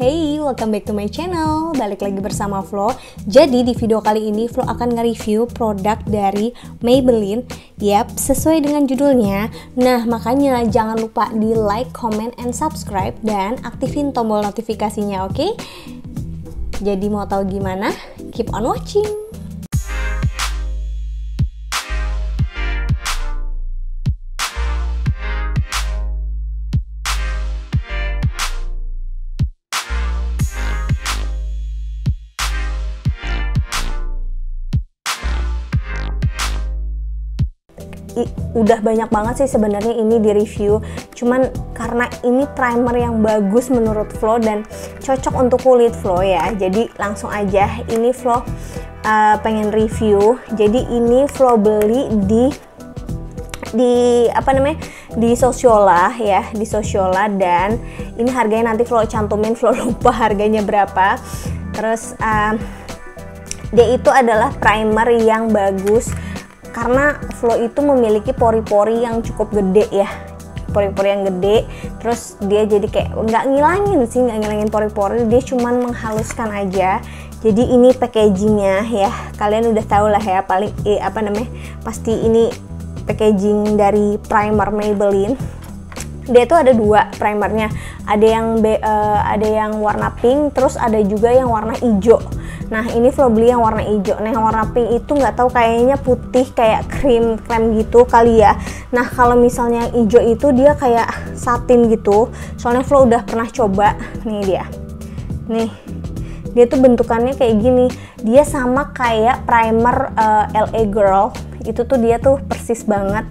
Hey, welcome back to my channel. Balik lagi bersama Flo. Jadi di video kali ini Flo akan nge-review produk dari Maybelline. Yap, sesuai dengan judulnya. Nah, makanya jangan lupa di like, comment, and subscribe dan aktifin tombol notifikasinya, oke? Jadi mau tahu gimana? Keep on watching. Udah banyak banget sih sebenarnya ini di review, cuman karena ini primer yang bagus menurut Flo dan cocok untuk kulit Flo ya, jadi langsung aja ini Flo pengen review. Jadi ini Flo beli di Sociolla ya, di Sociolla, dan ini harganya nanti Flo cantumin, Flo lupa harganya berapa. Terus dia itu adalah primer yang bagus karena Flo itu memiliki pori-pori yang cukup gede ya, pori-pori yang gede. Terus dia jadi kayak nggak ngilangin pori-pori, dia cuman menghaluskan aja. Jadi ini packagingnya ya, kalian udah tau lah ya, paling pasti ini packaging dari primer Maybelline. Dia tuh ada dua primernya, ada yang warna pink, terus ada juga yang warna hijau. Nah, ini Flo beli yang warna hijau. Nah, yang warna pink itu nggak tahu, kayaknya putih kayak krem gitu kali ya. Nah, kalau misalnya yang hijau itu dia kayak satin gitu. Soalnya Flo udah pernah coba. Nih dia. Nih. Dia tuh bentukannya kayak gini. Dia sama kayak primer LA Girl. Itu tuh dia tuh persis banget.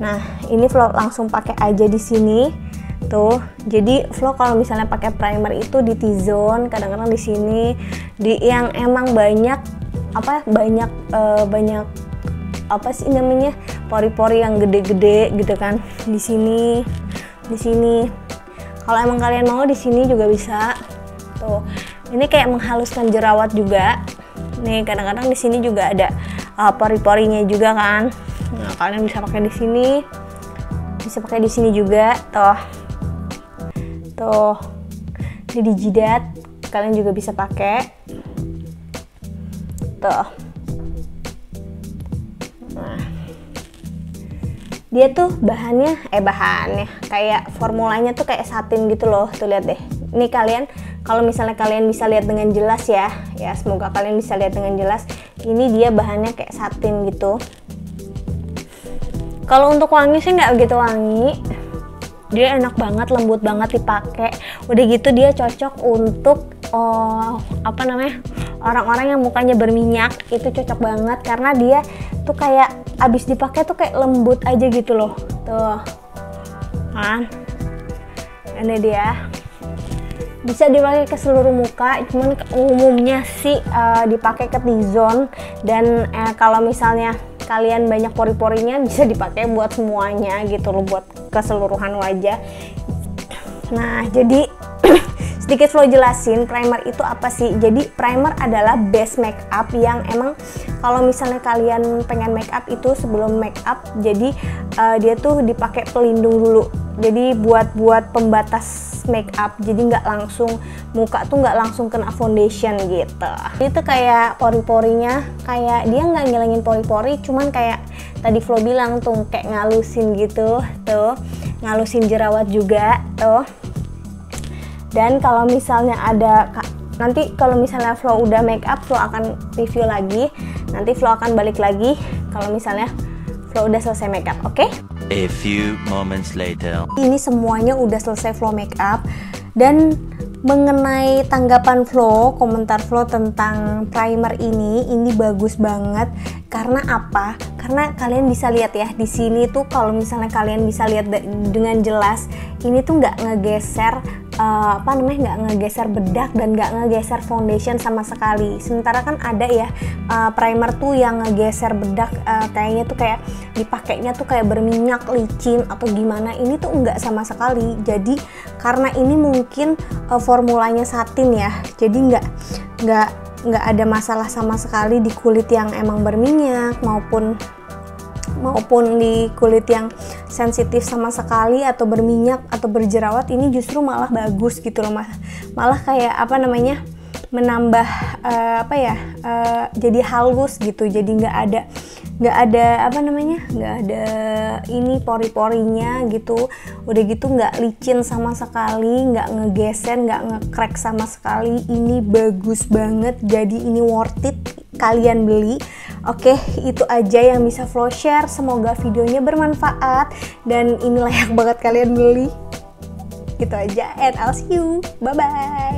Nah, ini Flo langsung pakai aja di sini. Tuh, jadi Flo kalau misalnya pakai primer itu di T-zone, kadang-kadang di sini, di yang emang banyak pori-pori yang gede-gede gitu kan, di sini. Kalau emang kalian mau di sini juga bisa. Tuh, ini kayak menghaluskan jerawat juga. Nih, kadang-kadang di sini juga ada pori-porinya juga kan. Nah, kalian bisa pakai di sini, juga. Tuh, ini di jidat kalian juga bisa pakai. Tuh, nah, dia tuh bahannya kayak formulanya tuh kayak satin gitu loh. Tuh lihat deh, ini kalian kalau misalnya kalian bisa lihat dengan jelas ya, semoga kalian bisa lihat dengan jelas. Ini dia bahannya kayak satin gitu. Kalau untuk wangi sih nggak begitu wangi. Dia enak banget, lembut banget dipakai. Udah gitu dia cocok untuk orang-orang yang mukanya berminyak. Itu cocok banget karena dia tuh kayak abis dipakai tuh kayak lembut aja gitu loh. Tuh kan, ini dia bisa dipakai ke seluruh muka. Cuman umumnya sih dipakai ke T-zone, dan kalau misalnya kalian banyak pori-porinya bisa dipakai buat semuanya gitu loh, buat keseluruhan wajah. Nah, jadi sedikit Flo jelasin primer itu apa sih. Jadi primer adalah base make up yang emang kalau misalnya kalian pengen make up itu sebelum make up, jadi dia tuh dipakai pelindung dulu. Jadi buat pembatas make up, jadi nggak langsung muka tuh nggak langsung kena foundation gitu. Itu kayak pori-porinya, kayak dia nggak ngilangin pori-pori, cuman kayak tadi Flo bilang tuh kayak ngalusin gitu, tuh ngalusin jerawat juga tuh. Dan kalau misalnya ada, nanti kalau misalnya Flo udah make up, Flo akan review lagi. Nanti Flo akan balik lagi kalau misalnya Flo udah selesai make up, oke? A few moments later. Ini semuanya udah selesai Flo make up. Dan mengenai tanggapan Flo, komentar Flo tentang primer ini bagus banget. Karena apa? Karena kalian bisa lihat ya di sini tuh, kalau misalnya kalian bisa lihat dengan jelas, ini tuh nggak ngegeser nggak ngegeser bedak dan nggak ngegeser foundation sama sekali. Sementara kan ada ya primer tuh yang ngegeser bedak, kayaknya tuh kayak dipakainya tuh kayak berminyak, licin atau gimana. Ini tuh enggak sama sekali. Jadi karena ini mungkin formulanya satin ya, jadi nggak ada masalah sama sekali di kulit yang emang berminyak maupun di kulit yang sensitif sama sekali atau berminyak atau berjerawat. Ini justru malah bagus gitu loh, malah kayak apa namanya, menambah jadi halus gitu, jadi nggak ada apa namanya, nggak ada ini pori-porinya gitu. Udah gitu nggak licin sama sekali, nggak ngegesen, nggak ngekrek sama sekali. Ini bagus banget, jadi ini worth it kalian beli. Oke, itu aja yang bisa Flo share, semoga videonya bermanfaat dan ini layak banget kalian beli. Gitu aja, and I'll see you, bye bye.